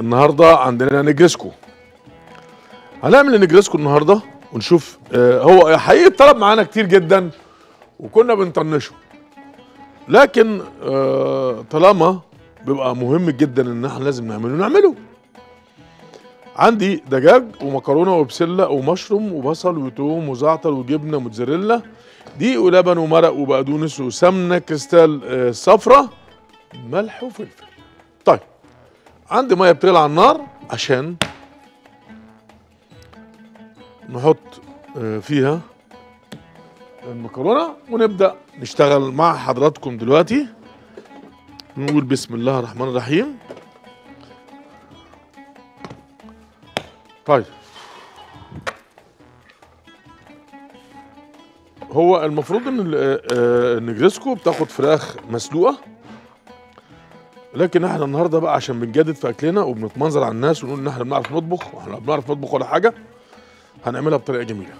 النهارده عندنا نجرسكو. هنعمل نجرسكو النهارده ونشوف. هو حقيقي طلب معانا كتير جدا وكنا بنطنشه، لكن طالما بيبقى مهم جدا ان احنا لازم نعمله. عندي دجاج ومكرونه وبسله ومشروم وبصل وتوم وزعتر وجبنه موتزاريلا، دقيق ولبن ومرق وبقدونس وسمنه كريستال صفرا، ملح وفلفل. طيب عندي ميه بتغلي على النار عشان نحط فيها المكرونه ونبدا نشتغل مع حضراتكم دلوقتي. نقول بسم الله الرحمن الرحيم. طيب هو المفروض ان النجرسكو بتاخد فراخ مسلوقه، لكن احنا النهارده بقى عشان بنجدد في اكلنا وبنتمنظر على الناس ونقول ان احنا بنعرف نطبخ، واحنا بنعرف نطبخ ولا حاجه، هنعملها بطريقه جميله.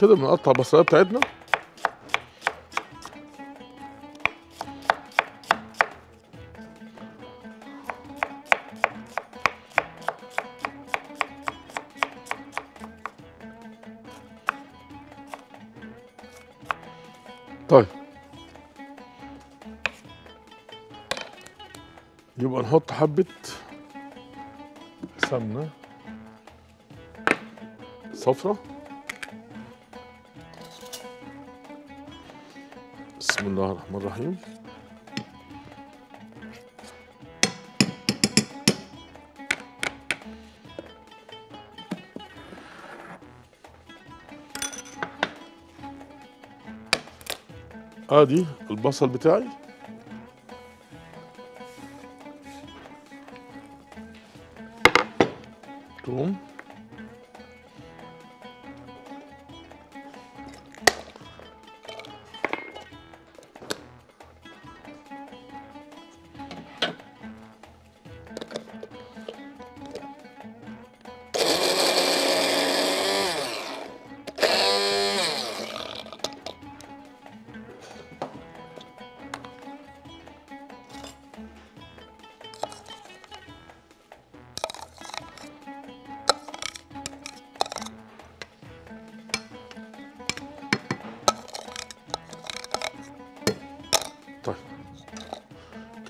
كده بنقطع البصلايه بتاعتنا. طيب يبقى نحط حبه سمنه صفرا. بسم الله الرحمن الرحيم. ادي البصل بتاعي، توم،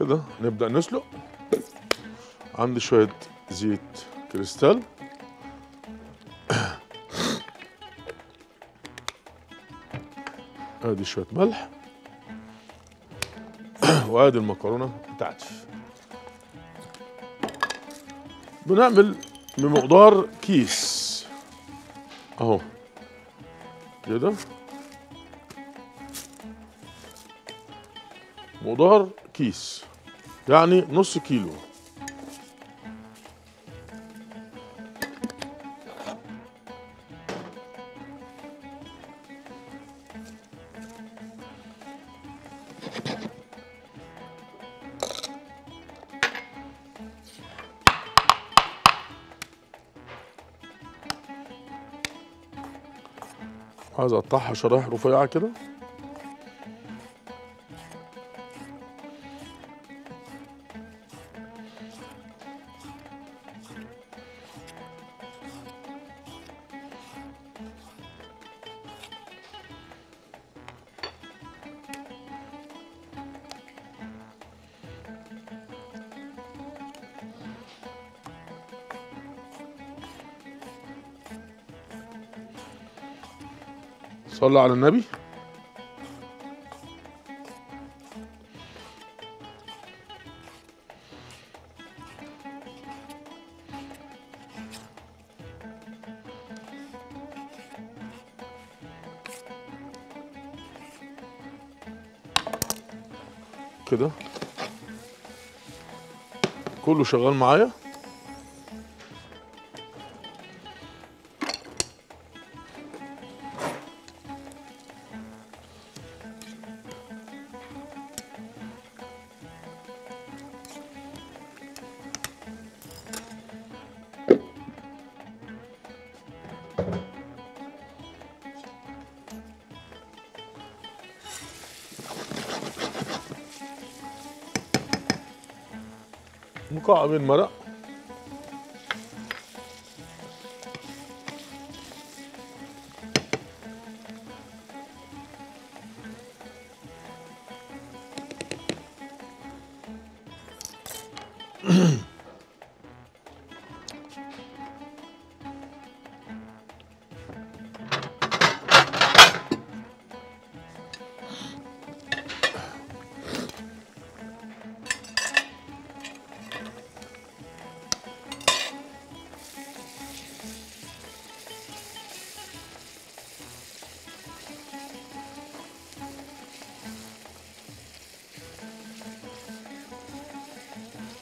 كده نبدأ نسلق. عندي شوية زيت كريستال، ادي شوية ملح، وادي المكرونة بتاعتي. بنعمل بمقدار كيس اهو كده، مقدار كيس يعني نص كيلو. عايز اقطعها شرايح رفيعه كده. صلى على النبي. كده. كله شغال معايا. مكعب المرق،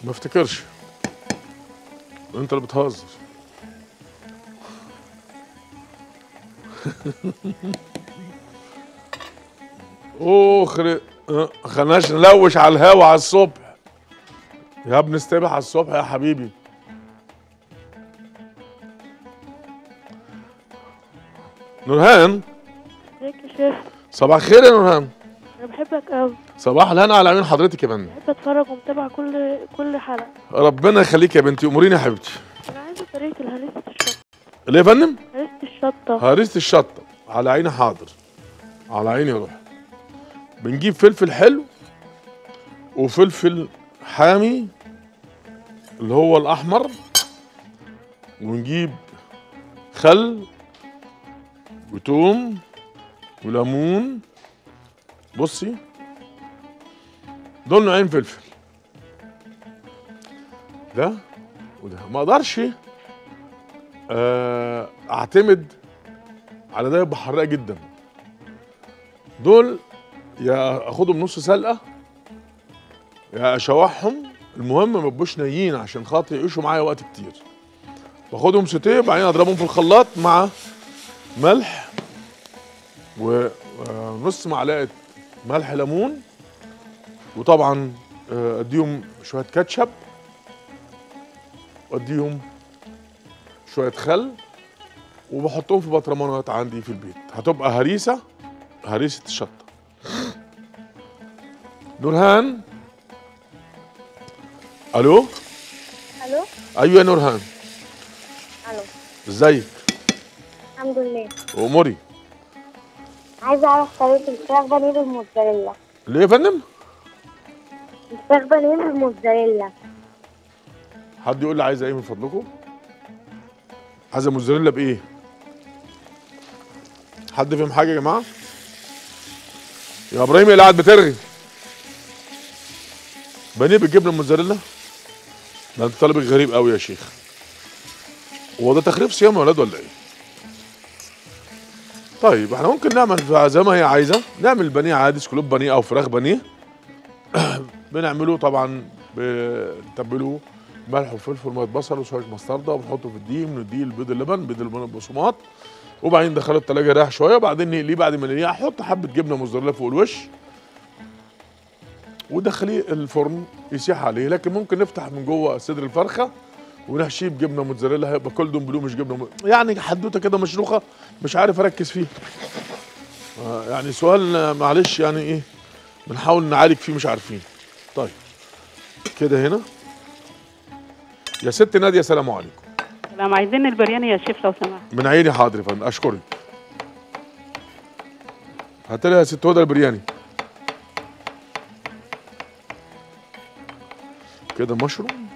ما افتكرش. انت اللي بتهزر. اوه خلناش نلوش على الهوا على الصبح يا ابن استبح. على الصبح يا حبيبي. نورهان، ازيك يا شيخ؟ صباح الخير يا نورهان، انا بحبك قوي. صباح الهنا على عيون حضرتك يا بني. بحب اتفرج ومتابعه كل حلقه. ربنا يخليك يا بنتي، اموريني يا حبيبتي. انا عايزه طريقه الهريسه الشطه. ليه يا فندم؟ هريسه الشطه. هريسه الشطه على عيني. حاضر، على عيني يا روحي. بنجيب فلفل حلو وفلفل حامي اللي هو الاحمر، ونجيب خل وتوم وليمون. بصي دول نوعين فلفل، ده وده. ما اقدرش اعتمد على ده، يبقى حراق جدا. دول يا اخدهم نص سلقه يا اشوحهم، المهم ما يبقوش نايين عشان خاطر يعيشوا معايا وقت كتير. باخدهم سوتيه، بعدين اضربهم في الخلاط مع ملح ونص معلقه ملح ليمون، وطبعا اديهم شويه كاتشب واديهم شويه خل، وبحطهم في بطرمانات عندي في البيت. هتبقى هريسه الشطه. نورهان، الو. الو، ايوه يا نورهان. الو، ازيك؟ الحمد لله. اموري. عايزه اعرف طريقه الفراخ بانيه بالموتزاريلا. ليه يا فندم؟ الفراخ بانيه بالموتزاريلا. حد يقول لي عايزه ايه من فضلكم؟ عايزه موتزاريلا بايه؟ حد فاهم حاجه يا جماعه؟ يا ابراهيم اللي قاعد بترغي. بانيه بالجبنه الموتزاريلا؟ ده انت طالبك غريب قوي يا شيخ. هو ده تخريب صيام يا ولاد ولا ايه؟ طيب احنا ممكن نعمل زي ما هي عايزه، نعمل بانيه عادي، سكلوب بانيه او فراخ بانيه. بنعمله طبعا، بنتبله ملح وفلفل وميه بصل وشويه مستردة، وبنحطه في الدقيق، بنديه البيض اللبن، بيض اللبن البقسماط، وبعدين ندخله التلاجة يريح شويه، وبعدين نقليه. بعد ما نقليه احط حبه جبنه موتزاريلا فوق الوش ودخليه الفرن يسيح عليه. لكن ممكن نفتح من جوه صدر الفرخه ونحشيه بجبنه موتزاريلا، هيبقى كولدون بلو مش جبنه يعني حدوته كده مشروخه، مش عارف اركز فيه. يعني سؤال معلش، يعني ايه بنحاول نعالج فيه مش عارفين. طيب كده هنا يا ست ناديه، سلام عليكم. سلام. عايزين البرياني يا شيف لو سمحت. من عيني. حاضر يا فندم، اشكرك. هات لها يا ست هدى البرياني. كده مشروم.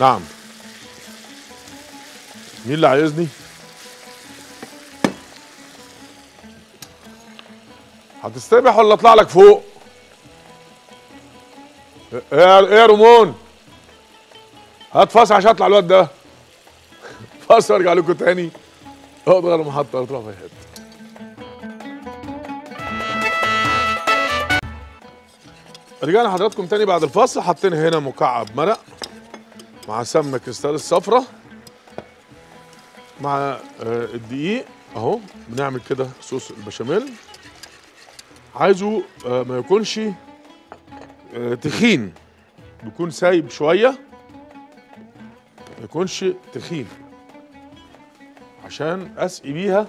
نعم. مين اللي عايزني؟ هتستبح ولا اطلع لك فوق؟ ايه يا رمون؟ هات فاس عشان اطلع الواد ده. فاس وارجع لكم تاني. اقعد غير محطة تروح في حتة. رجعنا حضراتكم تاني بعد الفاصل. حاطين هنا مكعب مرق مع سمنة كريستال الصفرة مع الدقيق اهو. بنعمل كده صوص البشاميل. عايزه ما يكونش تخين، بيكون سايب شوية، ما يكونش تخين عشان اسقي بيها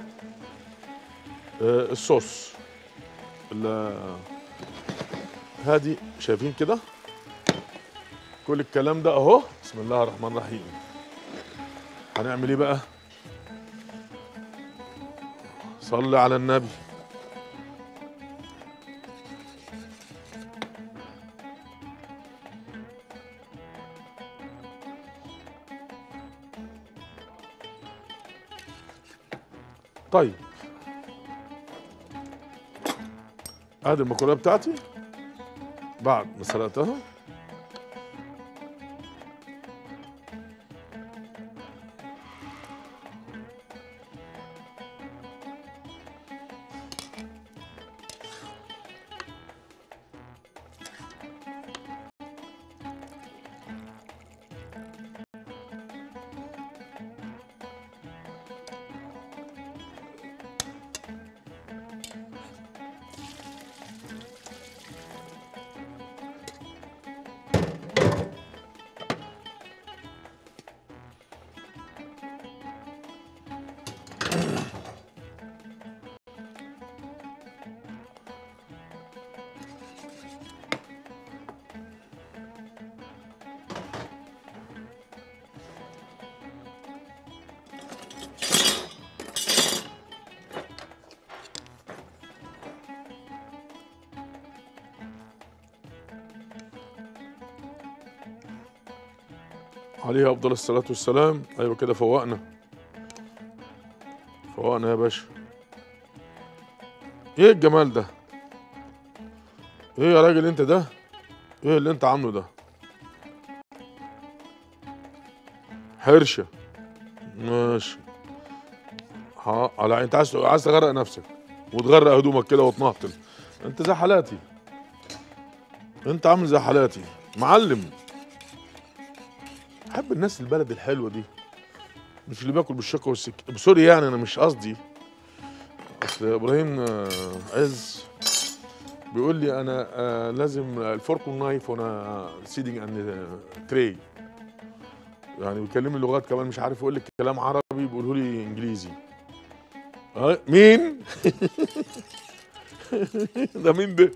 الصوص. هادي شايفين كده كل الكلام ده اهو. بسم الله الرحمن الرحيم. هنعمل ايه بقى؟ صلي على النبي. طيب ادي المكرونه بتاعتي بعد ما سلقتها. عليه أفضل الصلاة والسلام. أيوة كده فوقنا فوقنا يا باشا. إيه الجمال ده؟ إيه يا راجل أنت ده؟ إيه اللي أنت عامله ده؟ حرشة ماشي. على أنت عايز تغرق نفسك وتغرق هدومك كده وتنهطل. أنت زي حالاتي، أنت عامل زي حالاتي معلم. بحب الناس البلد الحلوه دي، مش اللي باكل بالشوكه والسكه. سوري يعني انا مش قصدي، اصل ابراهيم عز بيقول لي انا لازم الفورك والنايف وانا سيدنج اند تري، يعني بيكلمني لغات كمان مش عارف. يقول لي كلام عربي بيقوله لي انجليزي. مين؟ ده مين ده؟